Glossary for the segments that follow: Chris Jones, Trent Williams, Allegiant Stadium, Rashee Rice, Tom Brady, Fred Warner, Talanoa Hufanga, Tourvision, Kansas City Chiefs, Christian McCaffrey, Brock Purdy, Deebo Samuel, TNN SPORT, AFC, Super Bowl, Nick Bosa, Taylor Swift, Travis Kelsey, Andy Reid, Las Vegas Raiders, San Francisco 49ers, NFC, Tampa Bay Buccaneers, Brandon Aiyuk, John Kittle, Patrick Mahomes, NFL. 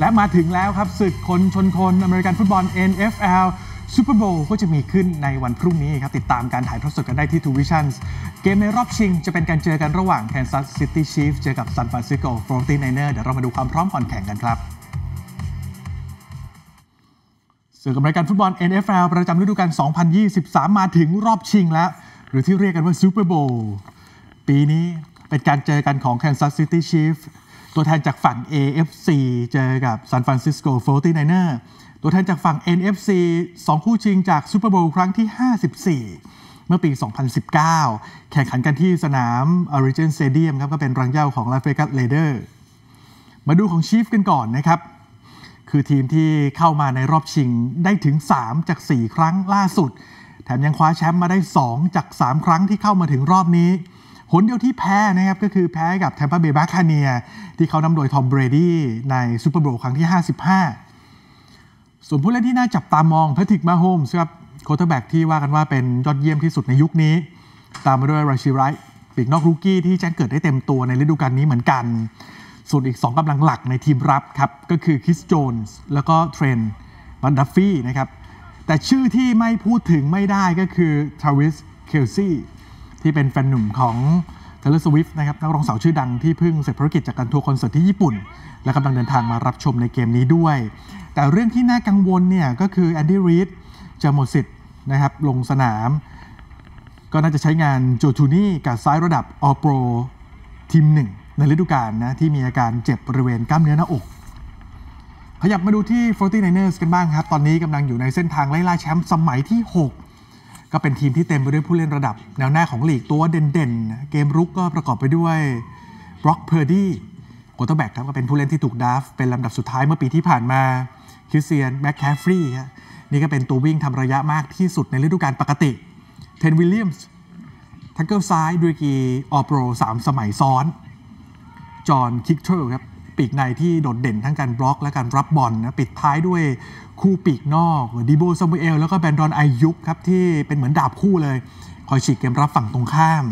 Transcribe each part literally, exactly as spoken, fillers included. และมาถึงแล้วครับศึกคนชนคนอเมริกันฟุตบอล เอ็น เอฟ แอล ซูเปอร์โบว์ก็จะมีขึ้นในวันพรุ่งนี้ครับติดตามการถ่ายทอดสดกันได้ที่ Tourvision เกมในรอบชิงจะเป็นการเจอกันระหว่าง Kansas City Chiefs เจอกับ San Francisco โฟร์ตี้ไนเนอร์ เดี๋ยวเรามาดูความพร้อมก่อนแข่งกันครับศึกอเมริกันฟุตบอล เอ็น เอฟ แอล ประจำฤดูกาล สองพันยี่สิบสาม มาถึงรอบชิงแล้วหรือที่เรียกกันว่าซูเปอร์โบว์ปีนี้เป็นการเจอกันของ Kansas City Chiefs ตัวแทนจากฝั่ง เอ เอฟ ซี เจอกับ San Francisco โฟร์ตี้ไนเนอร์ตัวแทนจากฝั่ง เอ็น เอฟ ซี สองคู่ชิงจากซูเปอร์โบว์ครั้งที่ ห้าสิบสี่เมื่อปี สองพันสิบเก้าแข่งขันกันที่สนาม Origin Stadium ครับก็เป็นรังเย้าของ Las Vegas Raiders มาดูของ Chiefs กันก่อนนะครับคือทีมที่เข้ามาในรอบชิงได้ถึงสามจากสี่ครั้งล่าสุดแถมยังคว้าแชมป์มาได้สองจากสามครั้งที่เข้ามาถึงรอบนี้หนเดียวที่แพ้นะครับก็คือแพ้กับ Tampa Bay Buccaneers ที่เขานำโดย Tom Brady ในซูเปอร์โบว์ครั้งที่ ห้าสิบห้าส่วนผู้เล่นที่น่าจับตามองแพทริก มาโฮมส์ครับโควอเตอร์แบ็กที่ว่ากันว่าเป็นยอดเยี่ยมที่สุดในยุคนี้ตามมาด้วยราชีไรท์ปีกนอกลูกี้ที่แจ้งเกิดได้เต็มตัวในฤดูกาลนี้เหมือนกันส่วนอีกสองกำลังหลักในทีมรับครับก็คือคริส โจนส์แล้วก็เทรนต์บันดัฟฟี่นะครับแต่ชื่อที่ไม่พูดถึงไม่ได้ก็คือทราวิส เคลซีที่เป็นแฟนหนุ่มของเทเลอร์ สวิฟต์นะครับนักร้องสาวชื่อดังที่เพิ่งเสร็จภารกิจจากการทัวร์คอนเสิร์ตที่ญี่ปุ่นและกำลังเดินทางมารับชมในเกมนี้ด้วยแต่เรื่องที่น่ากังวลเนี่ยก็คือแอนดี้ รีดจะหมดสิทธิ์นะครับลงสนามก็น่าจะใช้งานโจทูนี่กับซ้ายระดับออลโปรทีมหนึ่งในฤดูกาลนะที่มีอาการเจ็บบริเวณกล้ามเนื้อหน้าอกขยับมาดูที่ โฟร์ตี้ไนเนอร์ส กันบ้างครับตอนนี้กำลังอยู่ในเส้นทางไล่ล่าแชมป์สมัยที่หกก็เป็นทีมที่เต็มไปด้วยผู้เล่นระดับแนวหน้าของลีกตัวเด่นๆเกมรุกก็ประกอบไปด้วยบล็อกเพอร์ดี้ควอเตอร์แบ็กครับก็เป็นผู้เล่นที่ถูกดราฟต์เป็นลำดับสุดท้ายเมื่อปีที่ผ่านมาคริสเตียนแมคแคฟรีฮะนี่ก็เป็นตัววิ่งทำระยะมากที่สุดในฤดูกาลปกติเทนวิลเลียมส์ทักเกิลซ้ายดูกีออโปรสามสมัยซ้อนจอห์นคิกเทอร์ครับปีกในที่โดดเด่นทั้งการบล็อกและการรับบอลนะปิดท้ายด้วยคู่ปีกนอกดิโบ ซามูเอลแล้วก็แบรนดอน อายุบครับที่เป็นเหมือนดาบคู่เลยคอยฉีกเกมรับฝั่งตรงข้าม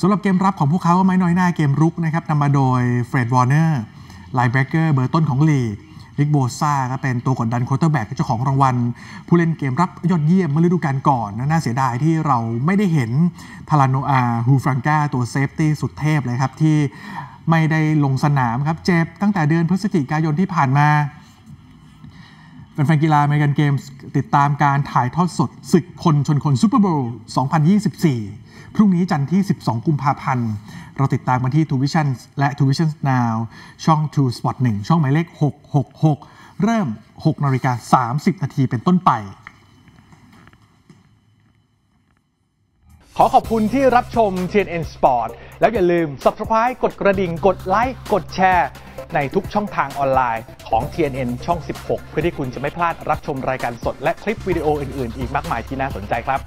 สำหรับเกมรับของพวกเขาก็ไม่น้อยหน้าเกมรุกนะครับนำมาโดยเฟร็ด วอร์เนอร์ไลน์แบ็กเกอร์เบอร์ต้นของลีกริก โบซ่าก็เป็นตัวกดดันควอเตอร์แบ็กเจ้าของรางวัลผู้เล่นเกมรับยอดเยี่ยมเมื่อฤดูกาลก่อนน่าเสียดายที่เราไม่ได้เห็นทาราโนอาฮูฟรังกาตัวเซฟตี้สุดเทพเลยครับที่ไม่ได้ลงสนามครับเจ็บตั้งแต่เดือนพฤศจิกายนที่ผ่านมาเป็นแฟนกีฬาอเมริกันเกมส์ติดตามการถ่ายทอดสดศึกคนชนคนซูเปอร์โบว์สองพันยี่สิบสี่พรุ่งนี้จันทร์ที่สิบสองกุมภาพันธ์เราติดตามมาที่ Tourvision และ Tourvision Now ช่อง ทู สปอร์ต วันช่องหมายเลขหกหกหกเริ่มหกนาฬิกาสามสิบนาทีเป็นต้นไปขอขอบคุณที่รับชม ที เอ็น เอ็น สปอร์ต แล้วอย่าลืม ซับสไครบ์ กดกระดิ่งกดไลค์กดแชร์ในทุกช่องทางออนไลน์ของ ที เอ็น เอ็น ช่อง สิบหกเพื่อที่คุณจะไม่พลาดรับชมรายการสดและคลิปวิดีโออื่นๆอีกมากมายที่น่าสนใจครับ